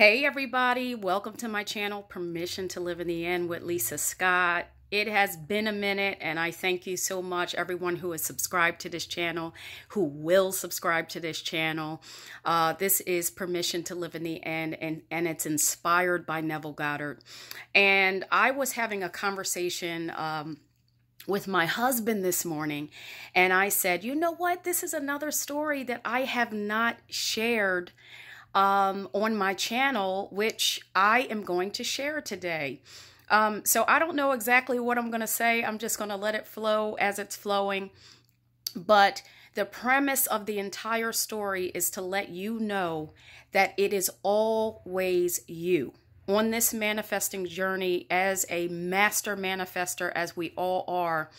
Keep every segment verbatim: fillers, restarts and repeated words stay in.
Hey everybody, welcome to my channel, Permission to Live in the End with Lisa Scott. It has been a minute and I thank you so much, everyone who has subscribed to this channel, who will subscribe to this channel. Uh, this is Permission to Live in the End and, and it's inspired by Neville Goddard. And I was having a conversation um, with my husband this morning and I said, you know what, this is another story that I have not shared Um, on my channel, which I am going to share today. Um, so I don't know exactly what I'm going to say. I'm just going to let it flow as it's flowing. But the premise of the entire story is to let you know that it is always you. On this manifesting journey as a master manifester, as we all are,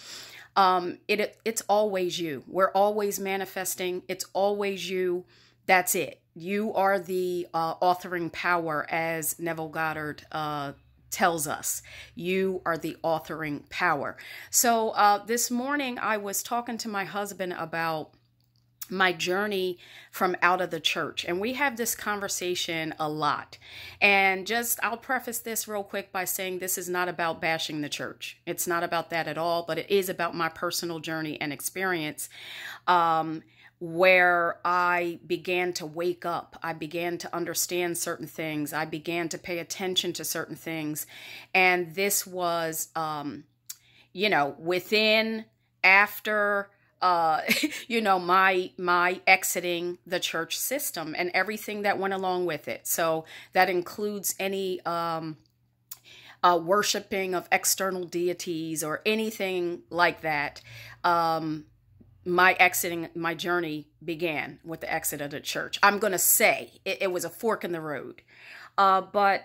um, it, it, it's always you. We're always manifesting. It's always you. That's it. You are the uh, authoring power, as Neville Goddard uh, tells us. You are the authoring power. So uh, this morning I was talking to my husband about my journey from out of the church. And we have this conversation a lot. And just, I'll preface this real quick by saying this is not about bashing the church. It's not about that at all, but it is about my personal journey and experience. Um, where I began to wake up. I began to understand certain things. I began to pay attention to certain things. And this was, um, you know, within, after, uh, you know, my, my exiting the church system and everything that went along with it. So that includes any, um, uh, worshiping of external deities or anything like that. Um, my exiting, my journey began with the exit of the church. I'm going to say it, it was a fork in the road. Uh, but,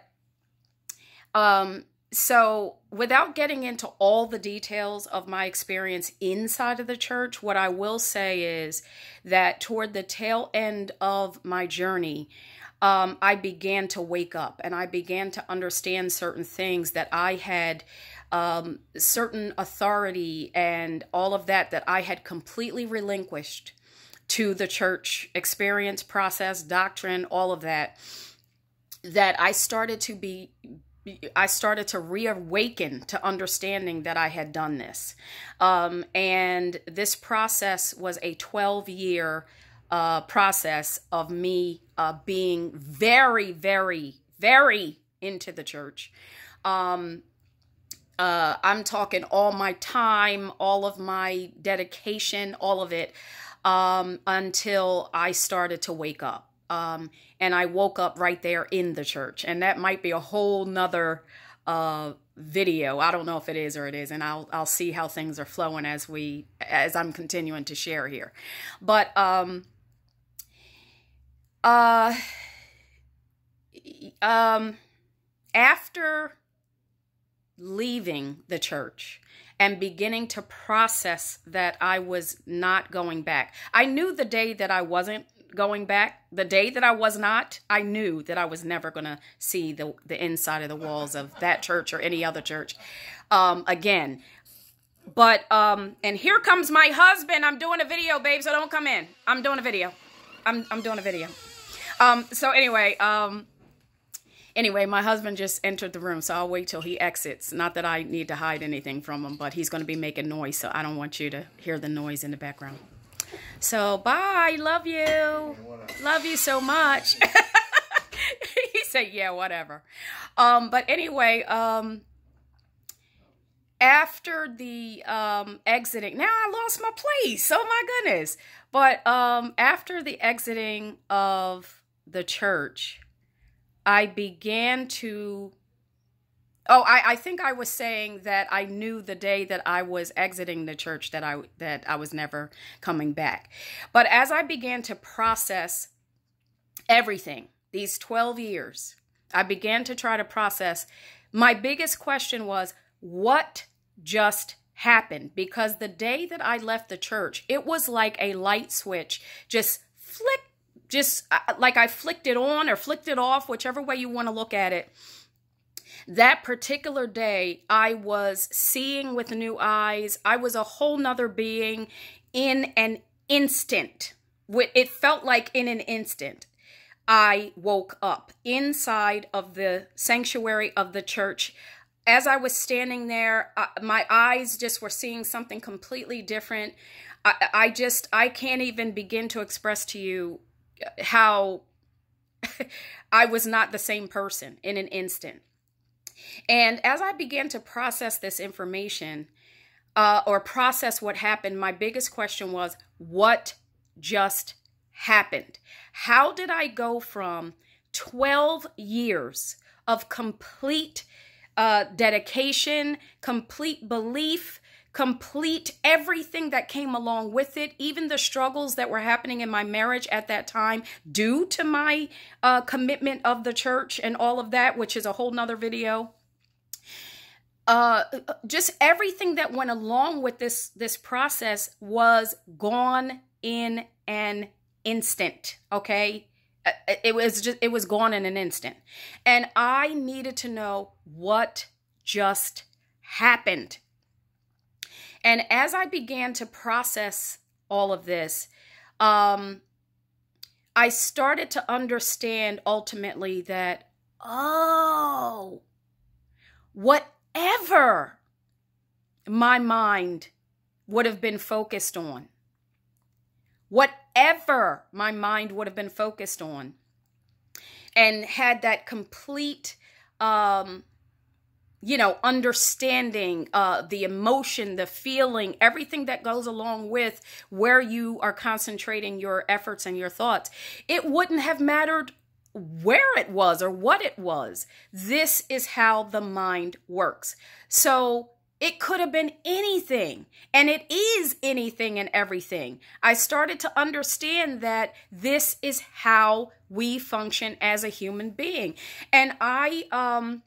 um, so without getting into all the details of my experience inside of the church, what I will say is that toward the tail end of my journey, um, I began to wake up and I began to understand certain things that I had, um, certain authority and all of that, that I had completely relinquished to the church experience, process, doctrine, all of that, that I started to be, I started to reawaken to understanding that I had done this. Um, and this process was a twelve year, uh, process of me, uh, being very, very, very into the church. Um, Uh, I'm talking all my time, all of my dedication, all of it, um, until I started to wake up. Um, and I woke up right there in the church. And that might be a whole nother uh, video. I don't know if it is or it isn't. I'll, I'll see how things are flowing as we, as I'm continuing to share here. But, um, uh, um, after leaving the church and beginning to process that I was not going back. I knew the day that I wasn't going back, the day that I was not, I knew that I was never going to see the, the inside of the walls of that church or any other church um, again. But, um, and here comes my husband. I'm doing a video, babe, so don't come in. I'm doing a video. I'm, I'm doing a video. Um, so anyway, um, Anyway, my husband just entered the room, so I'll wait till he exits. Not that I need to hide anything from him, but he's going to be making noise, so I don't want you to hear the noise in the background. So, bye. Love you. Love you so much. He said, yeah, whatever. Um, but anyway, um, after the um, exiting, now I lost my place. Oh, my goodness. But um, after the exiting of the church, I began to, oh, I, I think I was saying that I knew the day that I was exiting the church that I, that I was never coming back. But as I began to process everything, these twelve years, I began to try to process. My biggest question was, what just happened? Because the day that I left the church, it was like a light switch just flicked. Just like I flicked it on or flicked it off, whichever way you want to look at it. That particular day, I was seeing with new eyes. I was a whole nother being in an instant. It felt like in an instant. I woke up inside of the sanctuary of the church. As I was standing there, uh, my eyes just were seeing something completely different. I, I just, I can't even begin to express to you how I was not the same person in an instant. And as I began to process this information uh, or process what happened, my biggest question was, what just happened? How did I go from twelve years of complete uh, dedication, complete belief, complete everything that came along with it, even the struggles that were happening in my marriage at that time due to my uh, commitment of the church and all of that, which is a whole nother video. Uh, just everything that went along with this, this process was gone in an instant, okay? It was just, it was gone in an instant. And I needed to know what just happened. And as I began to process all of this, um, I started to understand ultimately that, oh, whatever my mind would have been focused on, whatever my mind would have been focused on, and had that complete, um, you know, understanding, uh, the emotion, the feeling, everything that goes along with where you are concentrating your efforts and your thoughts, it wouldn't have mattered where it was or what it was. This is how the mind works. So it could have been anything, and it is anything and everything. I started to understand that this is how we function as a human being. And I, um,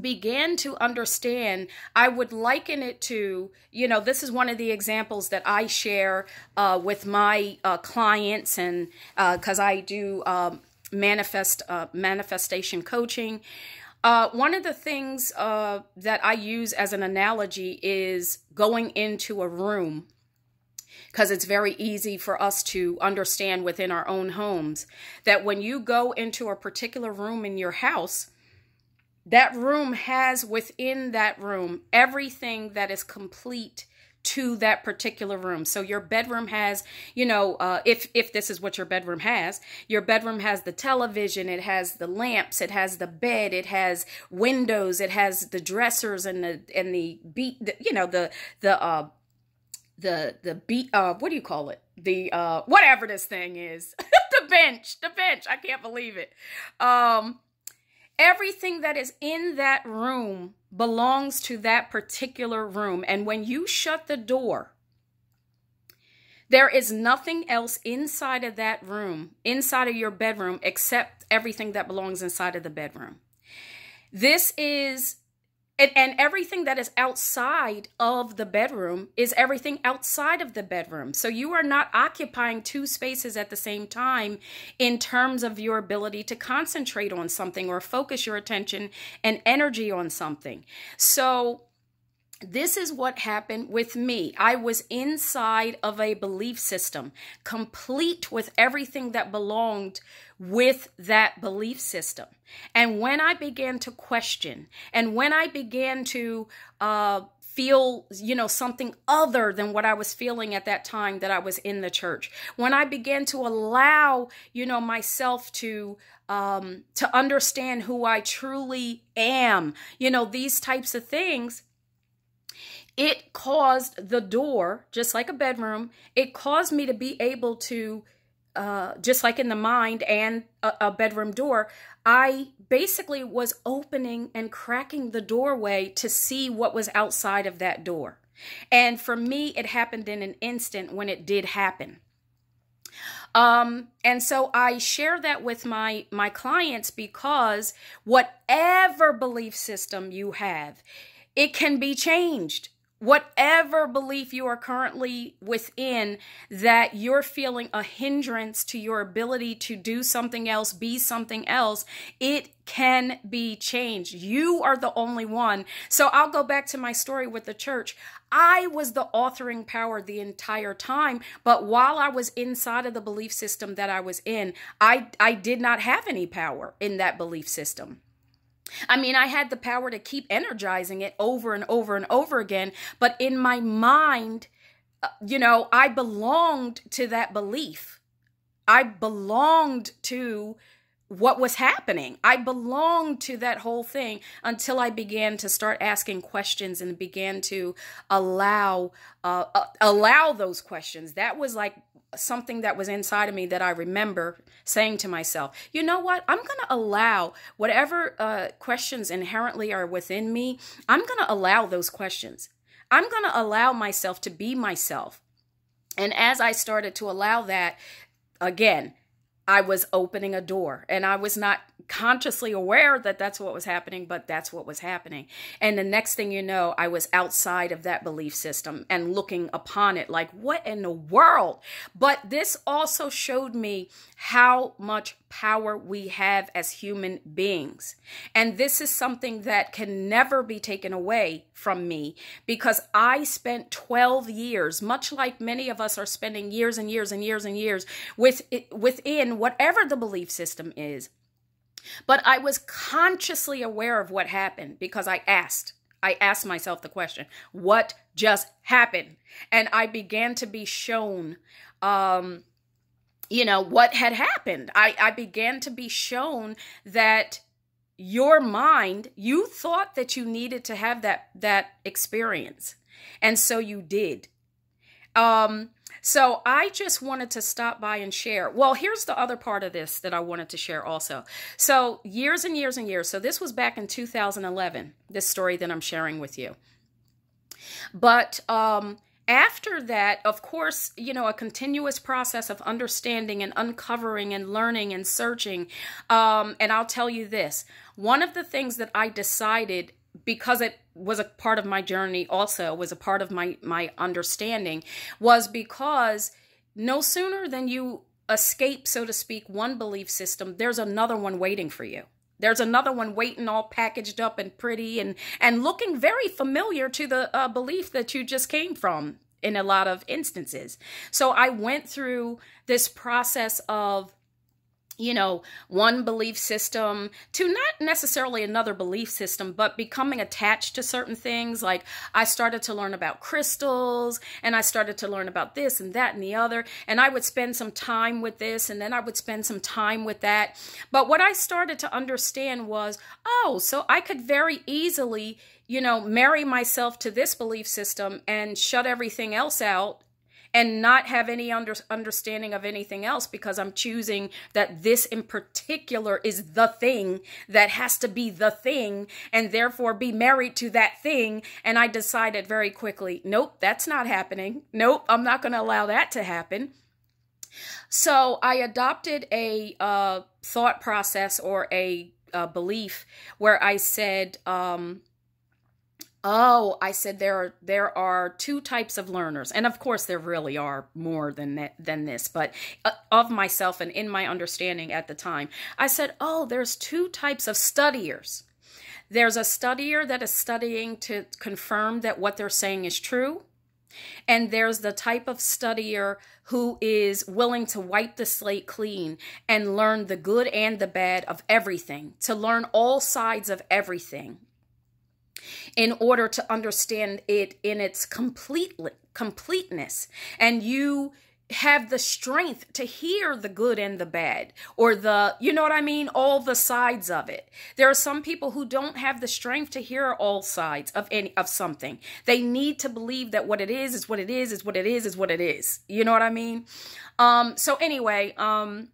began to understand, I would liken it to, you know, this is one of the examples that I share uh, with my uh, clients, and because uh, I do um, manifest uh, manifestation coaching. Uh, one of the things uh, that I use as an analogy is going into a room, because it's very easy for us to understand within our own homes that when you go into a particular room in your house, that room has within that room everything that is complete to that particular room. So your bedroom has, you know, uh, if, if this is what your bedroom has, your bedroom has the television, it has the lamps, it has the bed, it has windows, it has the dressers and the, and the beat, the, you know, the, the, uh, the, the beat, uh, what do you call it? The, uh, whatever this thing is, the bench, the bench. I can't believe it. Um, Everything that is in that room belongs to that particular room. And when you shut the door, there is nothing else inside of that room, inside of your bedroom, except everything that belongs inside of the bedroom. This is, and, and everything that is outside of the bedroom is everything outside of the bedroom. So you are not occupying two spaces at the same time in terms of your ability to concentrate on something or focus your attention and energy on something. So this is what happened with me. I was inside of a belief system, complete with everything that belonged with that belief system. And when I began to question, and when I began to uh, feel, you know, something other than what I was feeling at that time that I was in the church, when I began to allow, you know, myself to um, to understand who I truly am, you know, these types of things, it caused the door, just like a bedroom, it caused me to be able to, uh, just like in the mind and a, a bedroom door, I basically was opening and cracking the doorway to see what was outside of that door. And for me, it happened in an instant when it did happen. Um, and so I share that with my, my clients, because whatever belief system you have, it can be changed whatever belief you are currently within that you're feeling a hindrance to your ability to do something else, be something else, it can be changed. You are the only one. So I'll go back to my story with the church. I was the authoring power the entire time, but while I was inside of the belief system that I was in, I, I did not have any power in that belief system. I mean, I had the power to keep energizing it over and over and over again, but in my mind, you know, I belonged to that belief. I belonged to what was happening. I belonged to that whole thing until I began to start asking questions and began to allow, uh, uh, allow those questions. That was like something that was inside of me that I remember saying to myself, you know what, I'm going to allow whatever uh, questions inherently are within me. I'm going to allow those questions. I'm going to allow myself to be myself. And as I started to allow that, again, I was opening a door, and I was not consciously aware that that's what was happening, but that's what was happening. And the next thing you know, I was outside of that belief system and looking upon it like, what in the world? But this also showed me how much power we have as human beings. And this is something that can never be taken away from me, because I spent twelve years, much like many of us are spending years and years and years and years with within whatever the belief system is. But I was consciously aware of what happened because I asked. I asked myself the question, what just happened? And I began to be shown, um, you know, what had happened. I, I began to be shown that your mind, you thought that you needed to have that, that experience. And so you did. Um, so I just wanted to stop by and share. Well, here's the other part of this that I wanted to share also. So years and years and years. So this was back in two thousand eleven, this story that I'm sharing with you. But, um, after that, of course, you know, a continuous process of understanding and uncovering and learning and searching. Um, and I'll tell you this, one of the things that I decided, because it was a part of my journey also, was a part of my, my understanding, was because no sooner than you escape, so to speak, one belief system, there's another one waiting for you. There's another one waiting, all packaged up and pretty and, and looking very familiar to the uh, belief that you just came from in a lot of instances. So I went through this process of, you know, one belief system to not necessarily another belief system, but becoming attached to certain things. Like I started to learn about crystals, and I started to learn about this and that and the other. And I would spend some time with this, and then I would spend some time with that. But what I started to understand was, oh, so I could very easily, you know, marry myself to this belief system and shut everything else out, and not have any under, understanding of anything else, because I'm choosing that this in particular is the thing that has to be the thing, and therefore be married to that thing. And I decided very quickly, nope, that's not happening. Nope, I'm not going to allow that to happen. So I adopted a uh, thought process or a uh, belief where I said, um, Oh, I said there are there are two types of learners, and of course there really are more than that, than this, but of myself and in my understanding at the time, I said, oh, there's two types of studiers. There's a studier that is studying to confirm that what they're saying is true, and there's the type of studier who is willing to wipe the slate clean and learn the good and the bad of everything, to learn all sides of everything, in order to understand it in its complete completeness. And you have the strength to hear the good and the bad, or the, you know what I mean, all the sides of it. There are some people who don't have the strength to hear all sides of any of something. They need to believe that what it is is what it is is what it is is what it is. You know what I mean? Um, so anyway, um,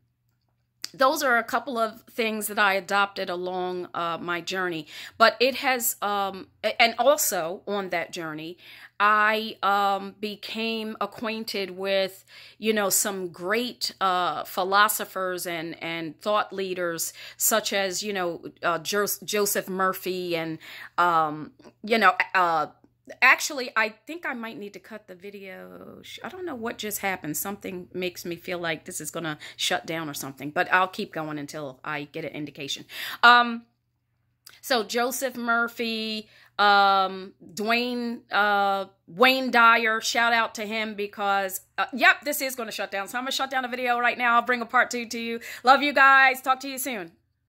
those are a couple of things that I adopted along uh, my journey, but it has, um, and also on that journey, I um, became acquainted with, you know, some great uh, philosophers and, and thought leaders, such as, you know, uh, Joseph Murphy and, um, you know, uh, Actually, I think I might need to cut the video. I don't know what just happened. Something makes me feel like this is going to shut down or something, but I'll keep going until I get an indication. Um, so Joseph Murphy, um, Dwayne, uh, Wayne Dyer, shout out to him because, uh, yep, this is going to shut down. So I'm going to shut down the video right now. I'll bring a part two to you. Love you guys. Talk to you soon.